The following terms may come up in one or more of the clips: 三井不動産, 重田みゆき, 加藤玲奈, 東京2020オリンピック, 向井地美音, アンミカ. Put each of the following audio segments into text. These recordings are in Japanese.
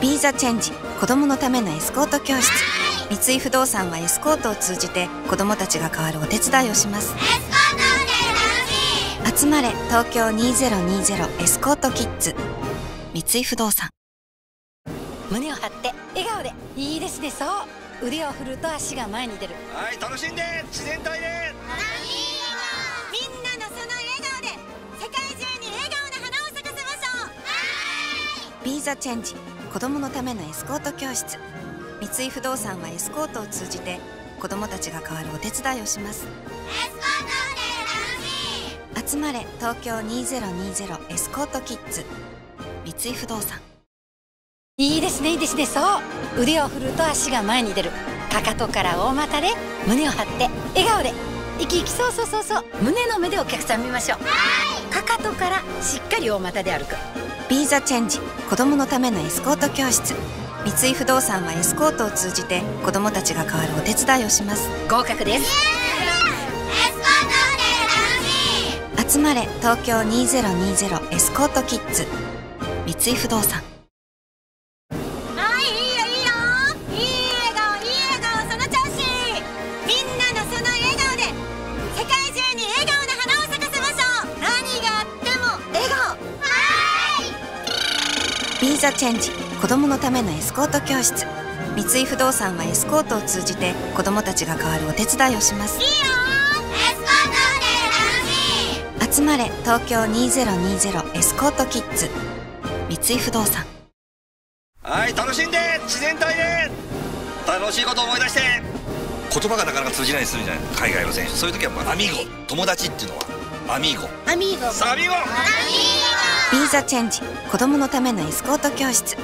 Be the Change 子どものためのエスコート教室。三井不動産はエスコートを通じて子どもたちが変わるお手伝いをします。エスコートって楽しい。集まれ東京2020エスコートキッズ。三井不動産。胸を張って笑顔でいいですね。そう、腕を振ると足が前に出る。はい、楽しんで、自然体で。みんなのその笑顔で世界中に笑顔の花を咲かせましょう。はい、Be the Change 子どものためのエスコート教室。三井不動産はエスコートを通じて子どもたちが変わるお手伝いをします。エスコートって楽しい。集まれ東京2020エスコートキッズ。三井不動産。いいですね、いいですね。そう、腕を振ると足が前に出る。かかとから大股で胸を張って笑顔で生き生き。そうそうそうそう、胸の目でお客さん見ましょう。かかとからしっかり大股で歩く。 Be the Change 子どものためのエスコート教室。三井不動産はエスコートを通じて子どもたちが変わるお手伝いをします。合格です。エスコートって楽しい。集まれ東京2020エスコートキッズ。三井不動産。Be the Change 子どものためのエスコート教室。三井不動産はエスコートを通じて子どもたちが変わるお手伝いをします。いいよー、エスコートって楽しい。集まれ東京2020エスコートキッズ。三井不動産。はい、楽しんで、自然体で。楽しいことを思い出して。言葉がなかなか通じないするじゃない、海外の選手。そういう時はもうアミーゴ、友達っていうのはアミーゴ。アミーゴ、サビゴ。Be the Change 子どものためのエスコート教室。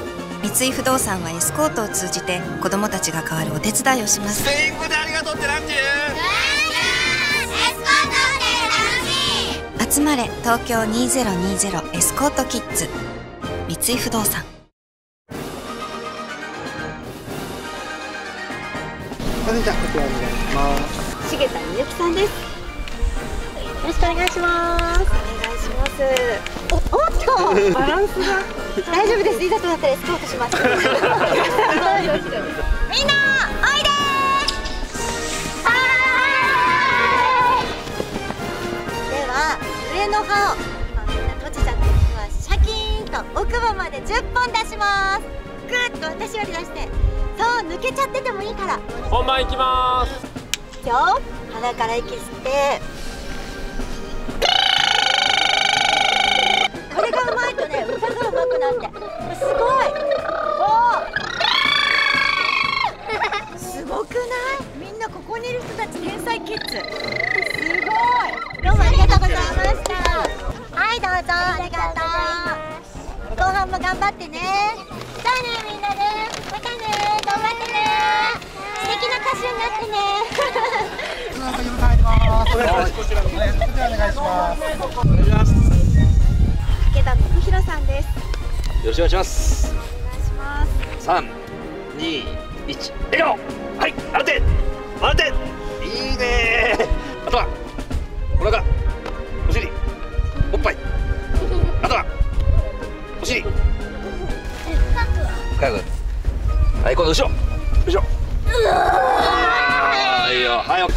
三井不動産はエスコートを通じて子どもたちが変わるお手伝いをします。スペイン語でありがとうってなんて言う？エスコートって楽しい。集まれ東京2020エスコートキッズ。三井不動産。こんにちは、こちらになります。重田みゆきさんです。よろしくお願いします。おっと、バランスが大丈夫です。いざとなったらエスコートします。みんなおいでー。はーい。では上の歯を今みんな閉じちゃって、僕はシャキーンと奥歯まで10本出します。ぐーっと私より出して、そう抜けちゃっててもいいから。本番いきます。よ、鼻から息吸って。これがうまいとね、歌がうまくなってすごい。すごくない？みんなここにいる人たち天才キッズ。すごい。どうもありがとうございました。はい、どうぞありがとう。後半も頑張ってね。じゃあねみんなね、またね、頑張ってね。素敵な歌手になってね。先ほど帰ります。こちらお願いします。お願いします。弘さんです。よろしくお願いします。3、2、1、笑顔。はい、安定、安定。いいね。頭、お腹、お尻、おっぱい。頭、お尻。深く。はい、今度後ろ、後ろ。はいよ、早く。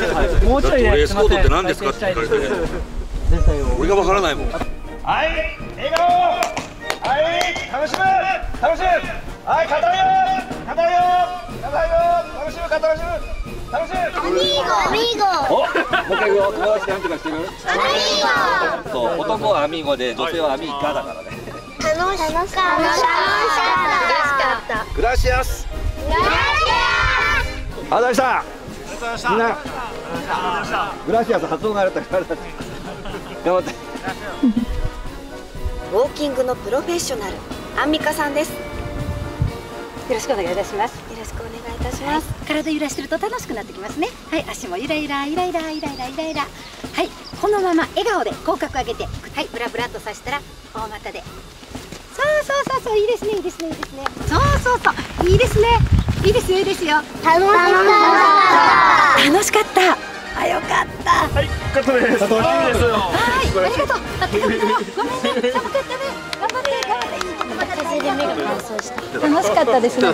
もうちょいね。エスコートって何ですかって聞かれてね。俺がわからないもん。はい。笑顔。はい、楽しむ、楽しむ。はい、語るよ、語るよ、語るよ、楽しむ、楽しむ、楽しむ。アミーゴ、アミーゴ。お、もう一回言おう。友達なんてかしてる？アミーゴ。そう、男はアミーゴで、女性はアミーガだからね。楽しかった。楽しかった。グラシアス。グラシアス。あざした。あざした。みんな。グラシアス発音があったから。頑張って。ウォーキングのプロフェッショナル、アンミカさんです。よろしくお願いいたします。よろしくお願いいたします。はい、体揺らしてると楽しくなってきますね。はい、足もゆらゆらゆらゆらゆらゆらゆらゆら。はい、このまま笑顔で口角上げて、はい、ブラブラっとさしたら大股で。そうそうそうそう、いいですね、いいですね、いいですね。そうそうそう、いいですね、いいですよ、いいですよ。楽しかった。楽しかった。あ、よかった。はい、カットです。はい、ありがとう。ごめんね、寒かったね。頑張って、頑張って。いいとこまで走れま目が乾燥した。楽しかったですね。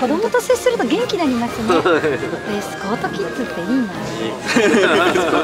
子供と接すると元気になりますね。スコートキッズっていいな。